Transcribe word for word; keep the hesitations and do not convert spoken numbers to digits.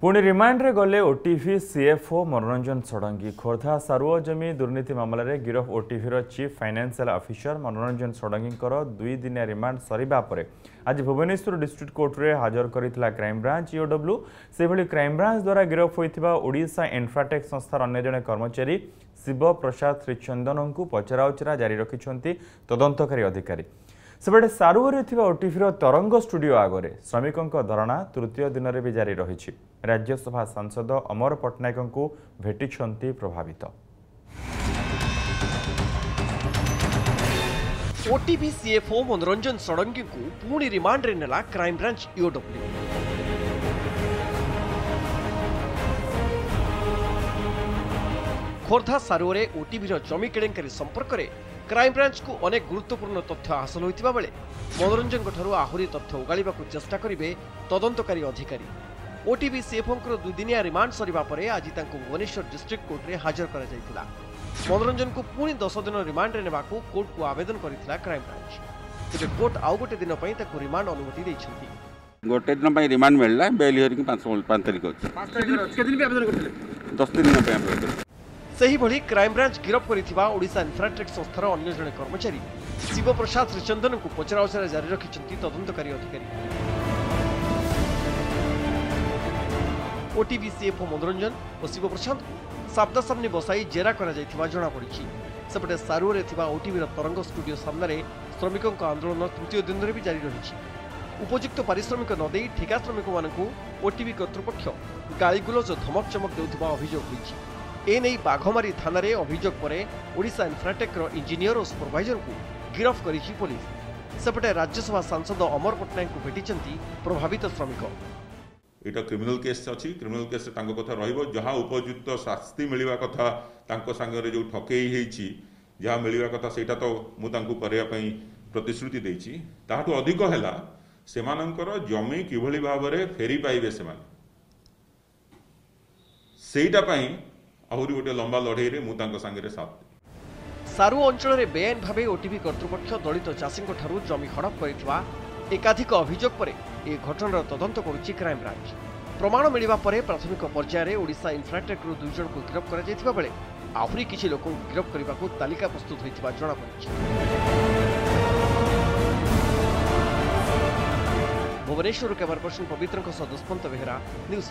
पुणी रिमांडरे गले OTV CFO मनोरंजन षडंगी। खोर्धा सारुओ जमी दुर्नीति मामलें गिरफ ओटीवीर chief financial officer Manoranjan Sadangi दुई दिनिया रिमांड सरीबा परे आज भुवनेश्वर डिस्ट्रिक्ट कोर्ट में हाजर करथिला क्राइम ब्रांच ईओडब्ल्यू। सेभली क्राइम ब्रांच द्वारा गिरफ होइथिबा ओडिशा इन्फ्राटेक संस्थार अन्य जने कर्मचारी शिवप्रसाद श्रीचंदन को पचराउचरा जारी रखिछन्ति तदंतकारी अधिकारी। सेपटे सारुओरे थिबा ओटीवीर तरंग स्टूडियो आगे श्रमिकों धरणा तृतीय दिन में भी जारी रही। राज्यसभा सांसद अमर पटनायक को भेटिछन्ति प्रभावित। ओटीवी सीएफओ मनोरंजन षडंगी को पुणी रिमांड रे नेला क्राइम ब्रांच ईओडब्ल्यू। खोर्धा सारुओरे ओटीवीर जमी केलेंकारी संपर्क में क्राइम ब्रांच को अनेक गुरुत्वपूर्ण तथ्य हासिल होता बेले मनोरंजन आहरी तथ्य उगाड़ा चेष्टा करेंगे तदंतकारी अधिकारी। ओटीवी सीएफओ दुदिनिया रिमांड सरीबा परे आज भुवनेश्वर डिस्ट्रिक्ट कोर्ट में हाजर कर मनोरंजन को पुणी दस दिन रिमांड ने कोर्ट को आवेदन करता क्राइम ब्रांच। तेरे कोर्ट आउ गोटे दिन रिमांड अनुमति देती गोटे दिन रिमांड मिलला बेल हियरिंग दस दिन। सेहीभली क्राइम ब्रांच गिरफ करिथिबा ओडिशा इन्फ्राटेक संस्थार अन्य जने कर्मचारी शिवप्रसाद श्रीचंदन को पचराउचरा जारी रखिछन्ति तदंतकारी अधिकारी। ओटीवी सीएफओ मनोरंजन और शिवप्रसाद को सामनासामनी बसाई जेरा कराଯାଇଥିବା जणा पड़िछि। सेपटे सारुओरे थिबा ओटीवीर तरंग स्टूडियो सामने श्रमिकों आंदोलन तृतीय दिन में भी जारी रही। उपयुक्त पारिश्रमिक नदे ठेका श्रमिक मानू ओटीवी कर्तृपक्ष गालीगुलज और धमकचमक देउଥିବା अभियोग होइछि। एने बाघमारी थाना रे अभियोग परे ओडिशा इन्फ्राटेक इंजीनियर और सुपरवाइजर को गिरफ करिछि पुलिस। सेपटे राज्यसभा सांसद अमर पटनायक को भेटिछन्ति प्रभावित श्रमिक। एटा क्रिमिनल केस अछि क्रिमिनल केस तांको कथा रहइबो जहा उपयुक्त शास्ति मिलिबा कथा तांको संग रे जो ठकेई हेछि जहा मिलिबा कथा सेटा तो मु तांको करिया पई प्रतिश्रुति देछि। ताहाटु अधिक हैला सेमानंकर जमी किभली भाव रे फेरी पाइबे सेमान सेटा पई आहुरी गोटे लंबा लड़े रे मुतांको संगे साथ सारू अंचल रे बेआईन भाबे ओटीवी कर्तृपक्ष दलित चाषी जमी हड़प करथिबा एकाधिक अभियोग परे ए घटनार तदंत करुछि क्राइम ब्रांच। प्रमाण मिलिबा परे प्राथमिक पर्यायर ओडिशा इन्फ्राटेक दुई जन को गिरफ करा जायथिबा बेले आहुरी किछि लोक गिरफ करबाकू तालिका प्रस्तुत होइथिबा जणा पड़िछि। भुवनेश्वर कैमरा पर्सन पवित्रक सह सुदर्शन बेहरा न्यूज।